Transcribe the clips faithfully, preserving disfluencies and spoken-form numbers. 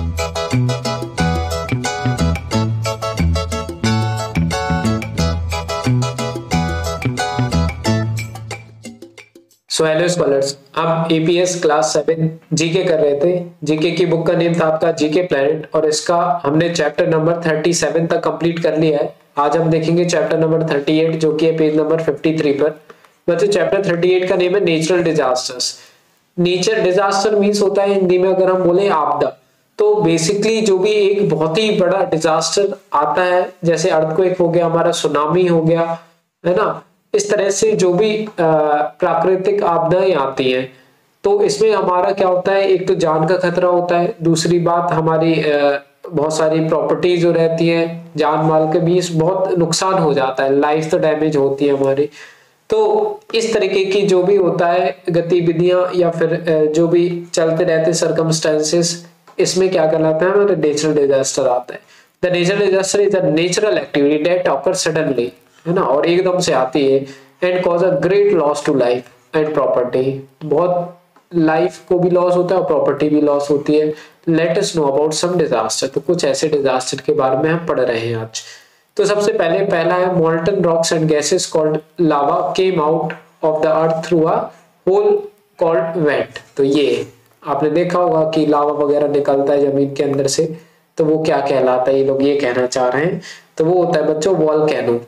So, hello scholars, आप A P S class seven GK कर रहे थे। जीके की बुक का नेम था आपका जीके प्लैनेट और इसका हमने चैप्टर नंबर सैंतीस तक कंप्लीट कर लिया है। आज हम देखेंगे चैप्टर नंबर अड़तीस जो कि है पेज नंबर तिरेपन पर। बच्चे चैप्टर अड़तीस का नेम है natural disasters. Nature disaster means होता है हिंदी में अगर हम बोले आपदा, तो बेसिकली जो भी एक बहुत ही बड़ा डिजास्टर आता है, जैसे अर्थक्वेक हो गया, हमारा सुनामी हो गया, है ना, इस तरह से जो भी प्राकृतिक आपदाएं आती हैं, तो इसमें हमारा क्या होता है, एक तो जान का खतरा होता है, दूसरी बात हमारी बहुत सारी प्रॉपर्टी जो रहती है, जान माल के भी बहुत नुकसान हो जाता है, लाइफ तो डैमेज होती है हमारी। तो इस तरीके की जो भी होता है गतिविधियां या फिर जो भी चलते रहते सर्कमस्टेंसेस, इसमें क्या कहलाता है, हमारे नेचुरल डिजास्टर आता है। The natural disaster is a natural activity that occur suddenly, है ना, और एकदम से आती है and cause a great loss to life and property. बहुत लाइफ को भी लॉस होता है और प्रॉपर्टी भी लॉस होती है। Let us know about some disaster. तो कुछ ऐसे डिजास्टर के बारे में हम पढ़ रहे हैं आज। तो सबसे पहले पहला है molten rocks and gases called lava came out of the earth through a hole called vent. तो ये आपने देखा होगा कि लावा वगैरह निकलता है जमीन के अंदर से, तो वो क्या कहलाता है, ये लोग ये कहना चाह रहे हैं, तो वो होता है बच्चों वॉल्केनो।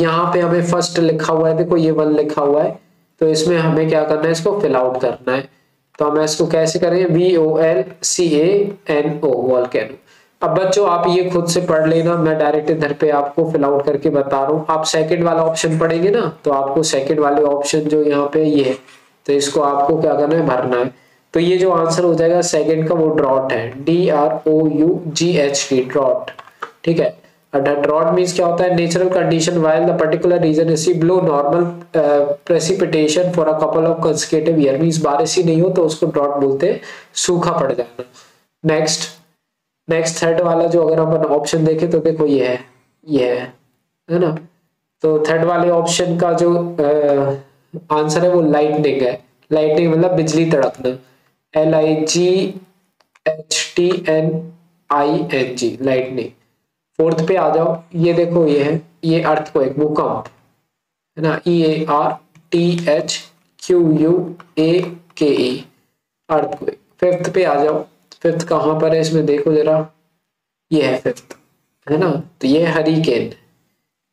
यहाँ पे हमें फर्स्ट लिखा हुआ है, देखो ये वन लिखा हुआ है, तो इसमें हमें क्या करना है, इसको फिल आउट करना है। तो हम इसको कैसे करेंगे, V O L C A N O volcano. अब बच्चों आप ये खुद से पढ़ लेना, मैं डायरेक्ट इधर पे आपको फिल आउट करके बता रहा हूँ। आप सेकंड वाला ऑप्शन पढ़ेंगे ना, तो आपको सेकंड वाले ऑप्शन जो यहाँ पे ये है, तो इसको आपको क्या करना है, भरना है। तो ये जो आंसर हो जाएगा सेकेंड का, वो ड्रॉट है, D R O U G H T, drought. ठीक है, ड्रॉट मींस क्या होता है, natural condition while the particular region receive low normal precipitation for a couple of consecutive year. Means बारिश ही नहीं हो तो उसको ड्रॉट बोलते हैं, सूखा पड़ जाना। नेक्स्ट नेक्स्ट थर्ड वाला जो अगर हम ऑप्शन देखें तो देखो ये है, ये है, है ना, तो थर्ड वाले ऑप्शन का जो आंसर है वो लाइटनिंग है। लाइटनिंग मतलब बिजली तड़कना, L I G H T N I N G, lightning. Fourth पे आ जाओ, ये देखो ये है, ये अर्थक्वेक, भूकंप, है ना, E A R T H Q U A K E, earthquake. Fifth पे आ जाओ, फिफ्थ कहाँ पर है इसमें देखो जरा, ये है फिफ्थ, है ना, तो ये हरिकेन।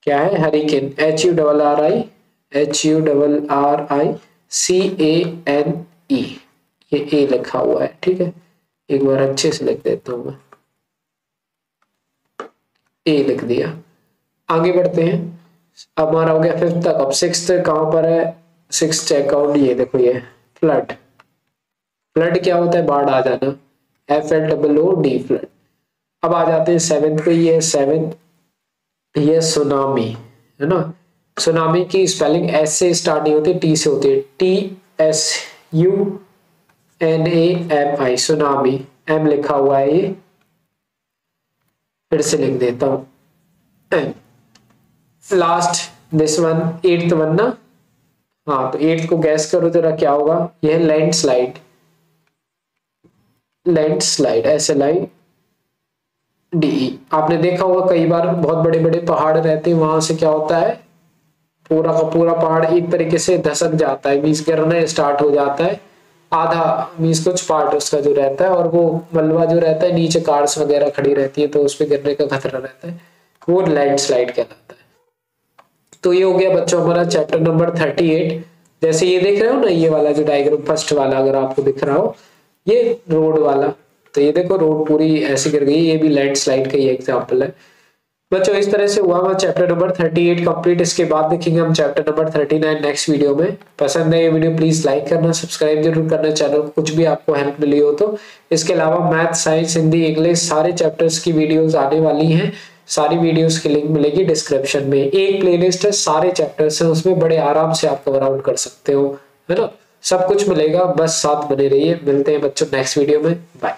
क्या है, hurricane, H U double R I H U double R I C A N E, ये ए लिखा हुआ है। ठीक है, एक बार अच्छे से लिख देता हूँ मैं, ए लिख दिया। आगे बढ़ते हैं, अब हमारा हो गया फिफ्थ तक। अब सिक्स्थ कहाँ पर है, सिक्स्थ चेकआउट, ये देखो ये फ्लड। फ्लड क्या होता है, बाढ़ आ जाना, F L double O D, flood. अब आ जाते हैं सेवेंथ पे, ये सेवेंथ, ये सुनामी, है ना। सुनामी की स्पेलिंग एस से स्टार्ट नहीं होती, टी से होती है, T S U N A M I, tsunami. M लिखा हुआ है, ये फिर से लिख देता हूँ। Last this one, eighth one ना, हाँ, तो एट्थ को गैस करो जरा क्या होगा, यह है landslide. Landslide, S L I D E. आपने देखा होगा कई बार बहुत बड़े बड़े पहाड़ रहते हैं, वहां से क्या होता है, पूरा का पूरा पहाड़ एक तरीके से धसक जाता है, मींस गिरना स्टार्ट हो जाता है, आधा मींस कुछ पार्ट उसका जो रहता है, और वो मलबा जो रहता है, नीचे कार्स वगैरह खड़ी रहती है, तो उस पे गिरने का खतरा रहता है, वो लैंडस्लाइड कहलाता है। तो ये हो गया बच्चों हमारा चैप्टर नंबर अड़तीस। जैसे ये देख रहे हो ना, ये वाला जो डायग्राम फर्स्ट वाला अगर आपको दिख रहा हो, ये रोड वाला, तो ये देखो रोड पूरी ऐसी गिर गई, ये भी लैंडस्लाइड का ही एग्जाम्पल है बच्चों। इस तरह से हुआ हमारा चैप्टर नंबर अड़तीस कंप्लीट। इसके बाद देखेंगे हम चैप्टर नंबर उनतालीस नेक्स्ट वीडियो में। पसंद है ये वीडियो प्लीज लाइक करना, सब्सक्राइब जरूर करना चैनल को, कुछ भी आपको हेल्प मिली हो तो। इसके अलावा मैथ, साइंस, हिंदी, इंग्लिश सारे चैप्टर्स की वीडियोस आने वाली हैं, सारी वीडियोस की लिंक मिलेगी डिस्क्रिप्शन में। एक प्लेलिस्ट है, सारे चैप्टर्स हैं, उसमें बड़े आराम से आप कवर आउट कर सकते हो, है ना, सब कुछ मिलेगा, बस साथ बने रहिए। मिलते हैं बच्चों नेक्स्ट वीडियो में, बाय।